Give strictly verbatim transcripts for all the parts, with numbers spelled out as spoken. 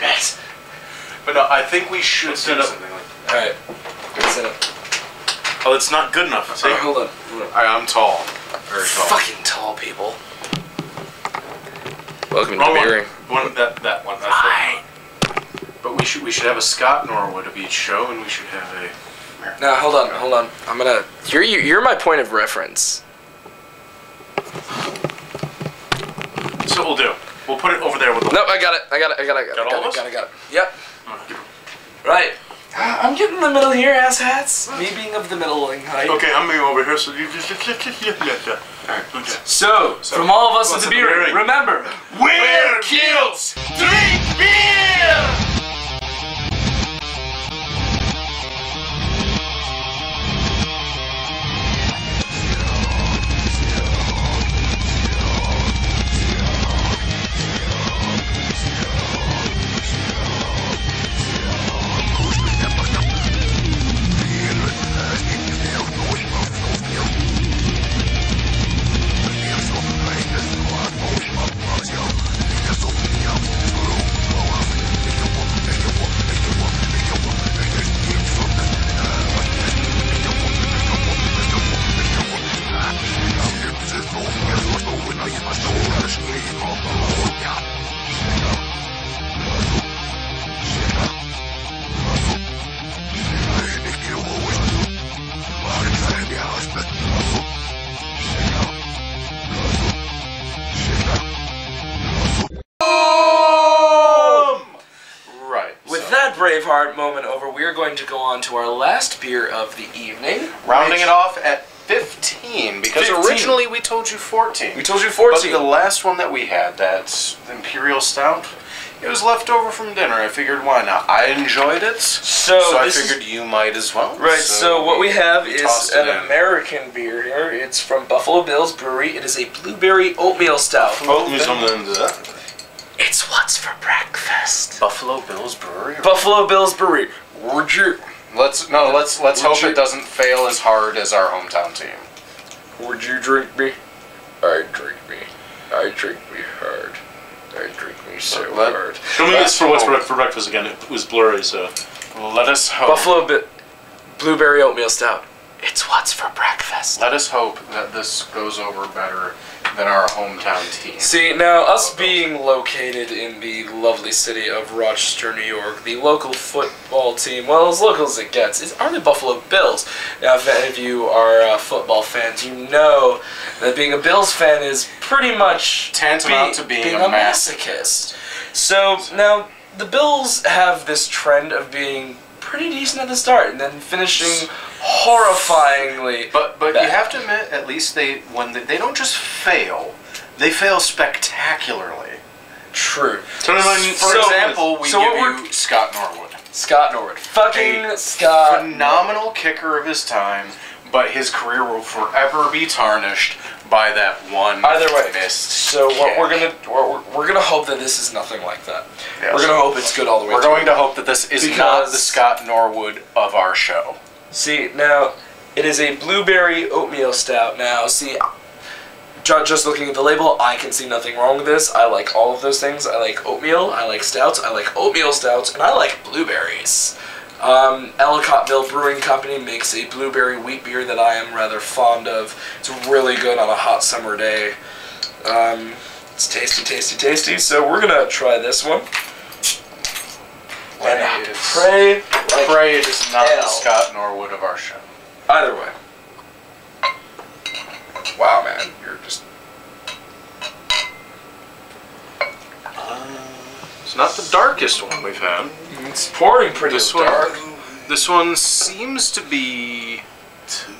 internet. But no, I think we should Let's set up something like that. Alright. Let's set up. Oh, it's not good enough. See? Alright, hold on. Hold on. Alright, I'm tall. Very tall. Fucking tall people. Welcome Wrong to Beering. One. one that that one. That's I... But we should we should have a Scott Norwood of each show, and we should have a American No, hold on, show. hold on. I'm gonna You're you're my point of reference. So we'll do. We'll put it over there with the Nope, I got it. I got it. I got it. I got, got, got, got, got it. Got it. Yep. Right. I'm getting in the middle here, asshats. Me being of the middling height. Okay, I'm being over here, so you just... Yeah, yeah, yeah. Alright, okay. So, so, from all of us at the beer ring, remember... We're kills! Drink beer! Moment over, we are going to go on to our last beer of the evening. Rounding it off at fifteen, because fifteen. Originally we told you fourteen. We told you fourteen. But the last one that we had, that's the Imperial Stout, it was left over from dinner. I figured, why not? I enjoyed it, so, so I figured you might as well. Right, so, so what we have is an American beer here. It's from Buffalo Bill's Brewery. It is a blueberry oatmeal stout. Oatmeal something to that. It's what's for breakfast. Buffalo Bill's Brewery. Buffalo Bill's Brewery. Would you? Let's no. Let's let's Would hope you? It doesn't fail as hard as our hometown team. Would you drink me? I drink me. I drink me hard. I drink me so let, hard. Show me this for what's for, for breakfast again. It was blurry, so let us hope. Buffalo Bill, blueberry oatmeal stout. It's what's for breakfast. Let us hope that this goes over better than our hometown team. See, now, us being located in the lovely city of Rochester, New York, the local football team, well, as local as it gets, is, are the Buffalo Bills. Now, if any of you are uh, football fans, you know that being a Bills fan is pretty much tantamount be, to being, being a masochist. masochist. So, now, the Bills have this trend of being pretty decent at the start, and then finishing horrifyingly. But but bad. You have to admit, at least they when they, they don't just fail, they fail spectacularly. True. So, for example, we so give you Scott Norwood. Scott Norwood, fucking a Scott, phenomenal Norwood. Kicker of his time, but his career will forever be tarnished by that one. Either way, missed so kick. What we're gonna we're, we're gonna hope that this is nothing like that. Yes. We're gonna hope it's good all the way. We're through. Going to hope that this is because not the Scott Norwood of our show. See, now, it is a blueberry oatmeal stout. Now, see, just looking at the label, I can see nothing wrong with this. I like all of those things. I like oatmeal, I like stouts, I like oatmeal stouts, and I like blueberries. Um, Ellicottville Brewing Company makes a blueberry wheat beer that I am rather fond of. It's really good on a hot summer day. Um, it's tasty, tasty, tasty, so we're going to try this one. And I pray, like pray it is not hell. The Scott Norwood of our show. Either way. Wow, man, you're just... Uh, it's not the darkest one we've had. It's pouring pretty this dark. One, this one seems to be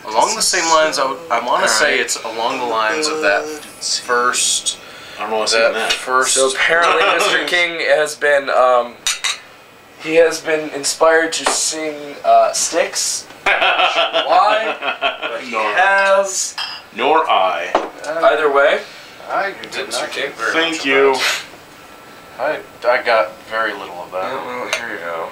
along the same lines. I, I want right. to say it's along the lines of that first... I don't know what's that, that first. So apparently Mister King has been... Um, He has been inspired to sing uh, Sticks. Why? But he nor has. Nor I. I Either way. I didn't think very Thank much you. I, I got very little of that. Yeah, well, here you go.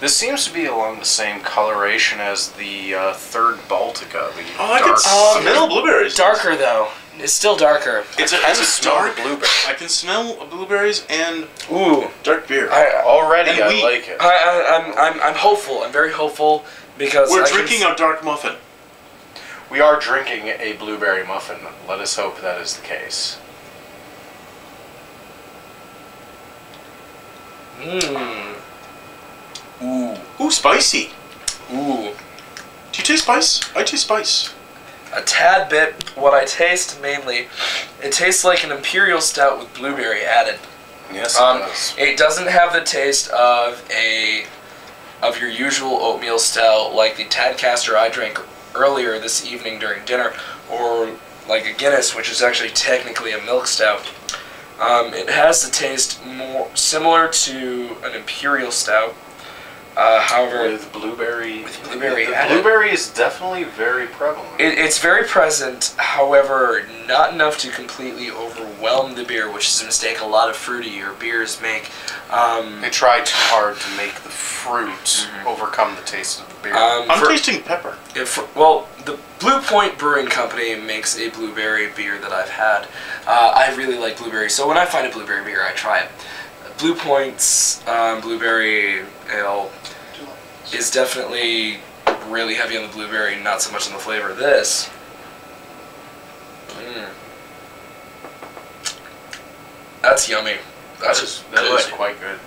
This seems to be along the same coloration as the uh, third Baltika. The oh, I can smell blueberries. Darker, though. It's still darker. It's a, it's a dark blueberry. I can smell blueberries and ooh, dark beer. I, already. already. And I we, like it. I, I, I'm, I'm, I'm hopeful. I'm very hopeful because we're I drinking a dark muffin. We are drinking a blueberry muffin. Let us hope that is the case. Mmm. Ooh. Ooh, spicy. Ooh. Do you taste spice? I taste spice. A tad bit. What I taste mainly, it tastes like an imperial stout with blueberry added. Yes, it um, does. It doesn't have the taste of a of your usual oatmeal stout like the Tadcaster I drank earlier this evening during dinner, or like a Guinness, which is actually technically a milk stout. Um, it has the taste more similar to an imperial stout. Uh, however, with blueberry, with blueberry, the blueberry is definitely very prevalent. It, it's very present, however, not enough to completely overwhelm the beer, which is a mistake a lot of fruity or beers make. Um, they try too hard to make the fruit mm-hmm. overcome the taste of the beer. Um, I'm for, tasting pepper. For, well, the Blue Point Brewing Company makes a blueberry beer that I've had. Uh, I really like blueberry, so when I find a blueberry beer, I try it. Blue Point's um, blueberry ale is definitely really heavy on the blueberry, not so much on the flavor of this. Mm. That's yummy. That's that is, that good. Is quite good.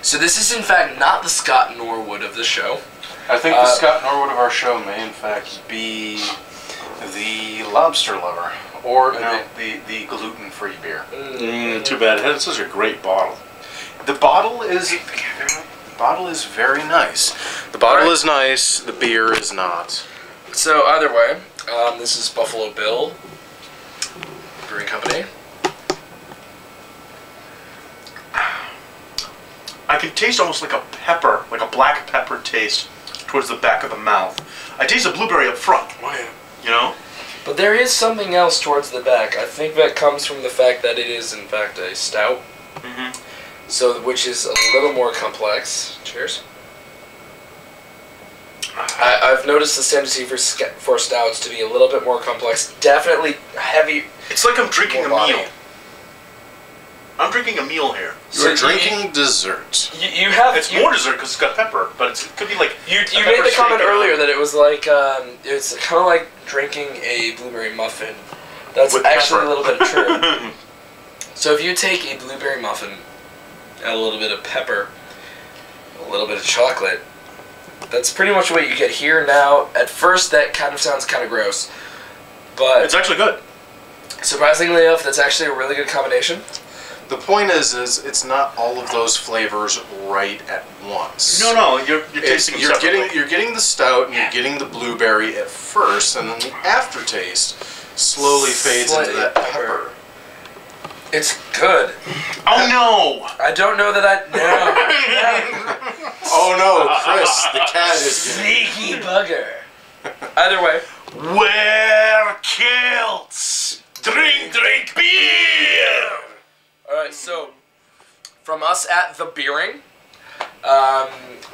So this is in fact not the Scott Norwood of the show. I think uh, the Scott Norwood of our show may in fact be the lobster lover. Or no, the, the gluten-free beer. Mm, too bad. This is a great bottle. The bottle is the bottle is very nice. The bottle right. is nice. The beer is not. So either way, um, this is Buffalo Bill Brewing Company. I can taste almost like a pepper, like a black pepper taste towards the back of the mouth. I taste a blueberry up front. Oh, yeah. You know. But there is something else towards the back. I think that comes from the fact that it is, in fact, a stout. Mm-hmm. So, which is a little more complex. Cheers. I, I've noticed the tendency for for stouts to be a little bit more complex. Definitely heavy. It's like I'm drinking a body. meal. I'm drinking a meal here. You're so drinking you, dessert. You, you have it's you, more dessert because it's got pepper, but it's, it could be like you. You made the comment earlier that it was like um, it's kind of like drinking a blueberry muffin. That's With actually pepper. a little bit true. So if you take a blueberry muffin, and a little bit of pepper, a little bit of chocolate, that's pretty much what you get here. Now, at first, that kind of sounds kind of gross, but it's actually good. Surprisingly enough, that's actually a really good combination. The point is, is it's not all of those flavors right at once. No, no, you're, you're tasting you're getting You're getting the stout and you're getting the blueberry at first, and then the aftertaste slowly fades Slightly into that pepper. It's good. Oh, no. I don't know that I... No. No. Oh, no, Chris, the cat is good. Sneaky bugger. Either way. Wear kilts. Drink, drink beer. Alright, so from us at the Beering, um,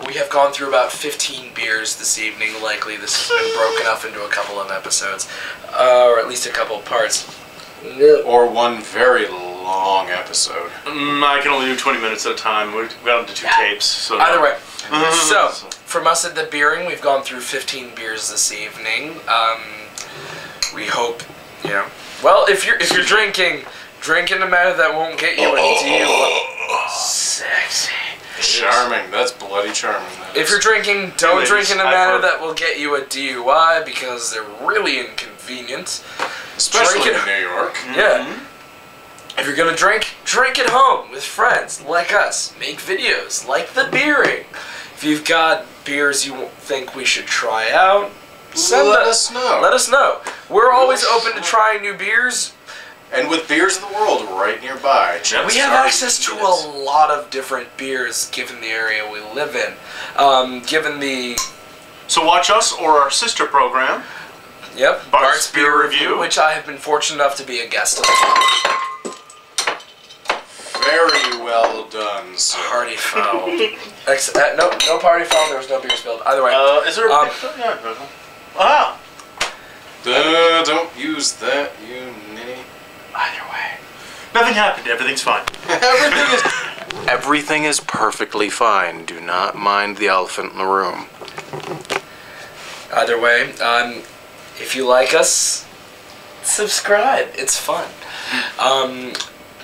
we have gone through about fifteen beers this evening. Likely this has been broken up into a couple of episodes, uh, or at least a couple of parts. Or one very long episode. Mm, I can only do twenty minutes at a time. We're down to two yeah. tapes. So Either no. way. So, from us at the Beering, we've gone through fifteen beers this evening. Um, we hope, you know, well, if you're, if you're drinking... Drink in a manner that won't get you oh, any deal. Oh, oh. Sexy. Charming. That's bloody charming. That if is. you're drinking, don't Ladies, drink in a manner that will get you a D U I because they're really inconvenient. Especially drink in New York. Yeah. Mm-hmm. If you're going to drink, drink at home with friends like us. Make videos like the Beering. If you've got beers you think we should try out, send let us, us know. Let us know. We're always let open to trying new beers. And with Beers of the World right nearby. We have access to a lot of different beers given the area we live in. Um, given the... So watch us or our sister program. Yep. Bart's, Bart's Beer, Beer Review. Review. Which I have been fortunate enough to be a guest on. Very well done, sir. Party foul. Ex uh, no, no party foul. There was no beer spilled. Either way. Uh, is there a... Um, ah! Uh, don't use that, you... Either way. Nothing happened. Everything's fine. Everything is... Everything is perfectly fine. Do not mind the elephant in the room. Either way, um, if you like us, subscribe. It's fun. Um,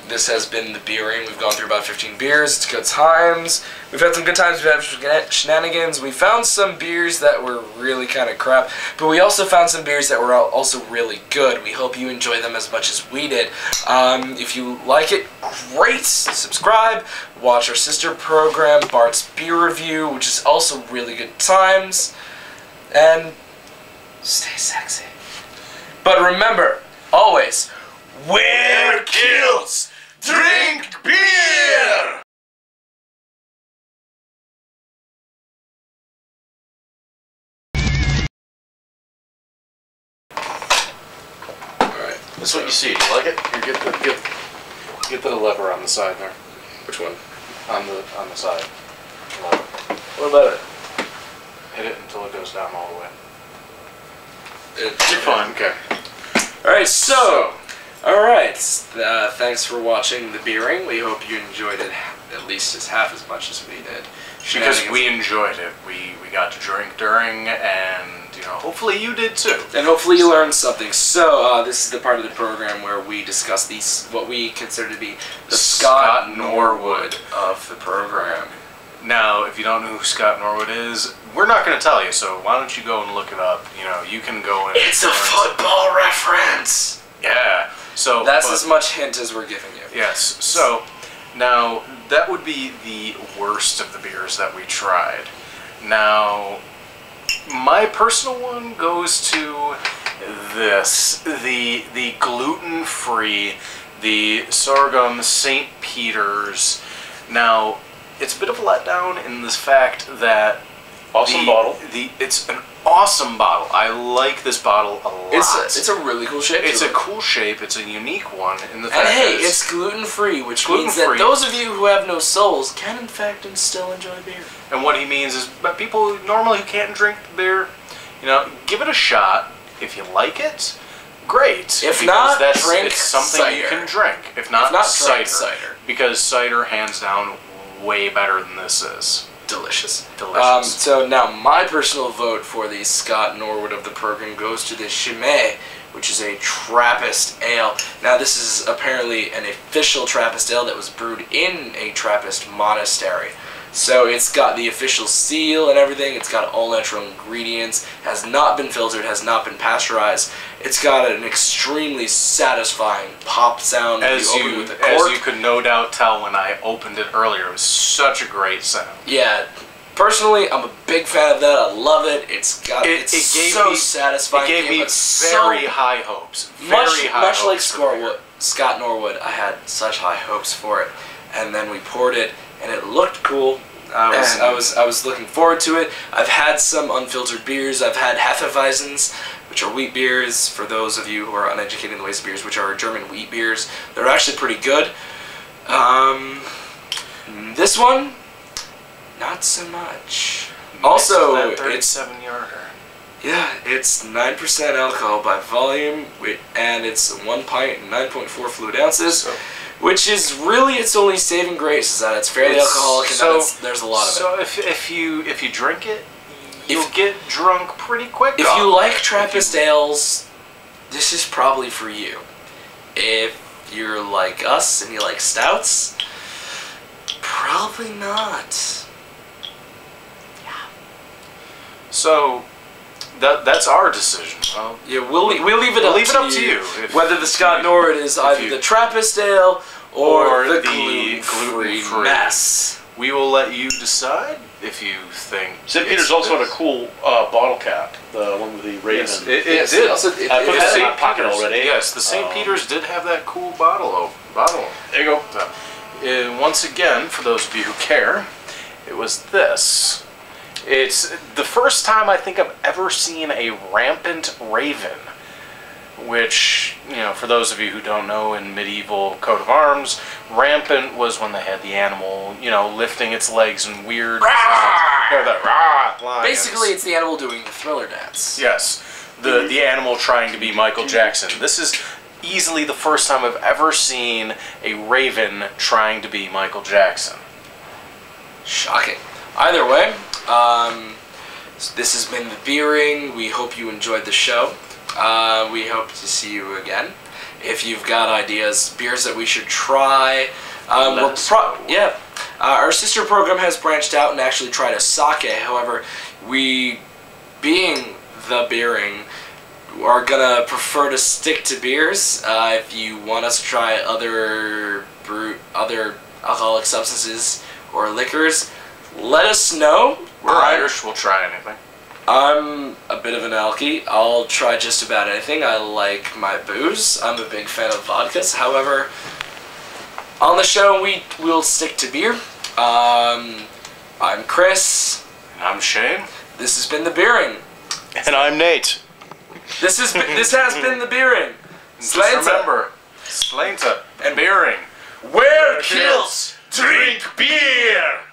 this has been the Beering. We've gone through about fifteen beers. It's good times. We've had some good times. We've had shenanigans. We found some beers that were really kind of crap, but we also found some beers that were also really good. We hope you enjoy them as much as we did. Um, if you like it, great. Subscribe. Watch our sister program, Bart's Beer Review, which is also really good times. And stay sexy. But remember, always, wear kilts, drink beer! Alright, this is what you see. You like it? You get the get, get the lever on the side there. Which one? On the on the side. What about it? Hit it until it goes down all the way. It's, You're fine. Okay. Alright, so, so. Alright. Uh, thanks for watching the Beering. We hope you enjoyed it at least as half as much as we did. Because we enjoyed it. We we got to drink during, and you know, hopefully you did too. And hopefully you so. learned something. So uh, this is the part of the program where we discuss these what we consider to be the Scott, Scott Norwood of the program. Now, if you don't know who Scott Norwood is, we're not going to tell you, so why don't you go and look it up. You know, you can go and... It's a football reference! Yeah. So that's but, as much hint as we're giving you. Yes. So, now, that would be the worst of the beers that we tried. Now, my personal one goes to this. The, the gluten-free, the sorghum Saint Peter's. Now... It's a bit of a letdown in this fact that awesome the, bottle. The it's an awesome bottle. I like this bottle a lot. It's a, it's a really cool shape. It's a it. cool shape. It's a unique one. In the fact and hey, it's, it's gluten free, which gluten means free. that those of you who have no souls can in fact still enjoy beer. And what he means is, but people normally who can't drink beer, you know, give it a shot. If you like it, great. If not, that's, drink it's something cider. you can drink. If not, if not cider. cider, because cider hands down. Way better than this is. Delicious. Delicious. Um, so now my personal vote for the Scott Norwood of the program goes to the Chimay, which is a Trappist ale. Now this is apparently an official Trappist ale that was brewed in a Trappist monastery. So it's got the official seal and everything. It's got all natural ingredients. Has not been filtered. Has not been pasteurized. It's got an extremely satisfying pop sound. As you, you with the cork. As you could no doubt tell when I opened it earlier, it was such a great sound. Yeah, personally, I'm a big fan of that. I love it. It's got it, it's it gave so me, satisfying. It gave me very so high hopes. Very much, high much hopes like Scott Norwood, I had such high hopes for it, and then we poured it. And it looked cool. I was, I was I was looking forward to it. I've had some unfiltered beers. I've had Hefeweizens, which are wheat beers. For those of you who are uneducated in the ways of beers, which are German wheat beers, they're actually pretty good. Um, this one, not so much. Also, it's seven yarder. Yeah, it's nine percent alcohol by volume, and it's one pint and nine point four fluid ounces. So. Which is really its only saving grace is that it's fairly it's, alcoholic and so, that it's, there's a lot of so it. So if if you if you drink it, you'll if, get drunk pretty quick. If you like Trappist ales, this is probably for you. If you're like us and you like stouts, probably not. Yeah. So. That, that's our decision. Well, yeah, we'll, we'll, we'll leave it, we'll up, leave to it up to you. If, whether the Scott Norwood is either you, the Trappist ale or, or the, the gluten-free gluten mess. We will let you decide if you think... Saint Peter's also had a cool uh, bottle cap, the one with the raven. Yes, it, it yes, did. Also, it, I put that in my pocket already. Yes, the Saint Um, Peter's did have that cool bottle. Oh, bottle. There you go. So, uh, once again, for those of you who care, it was this. It's the first time I think I've ever seen a rampant raven, which, you know, for those of you who don't know, in medieval coat of arms, rampant was when they had the animal, you know, lifting its legs and weird... Rah! Rah! Basically, it's the animal doing the Thriller dance. Yes. The, the animal trying to be Michael Jackson. This is... easily the first time I've ever seen a Raven trying to be Michael Jackson. Shocking. Either way, um, this has been the Beering. We hope you enjoyed the show. Uh, we hope to see you again. If you've got ideas, beers that we should try, um, we'll pro yeah. Uh, our sister program has branched out and actually tried a sake. However, we, being the Beering, are gonna prefer to stick to beers. Uh, if you want us to try other brew, other alcoholic substances or liquors, let us know. We're I'm, Irish. We'll try anything. I'm a bit of an alky. I'll try just about anything. I like my booze. I'm a big fan of vodkas. However, on the show, we will stick to beer. Um, I'm Chris. And I'm Shane. This has been the Beering. And I'm Nate. This has been, this has been the Beering. Sláinte. Remember, Sláinte and Beering. Where kills, drink beer.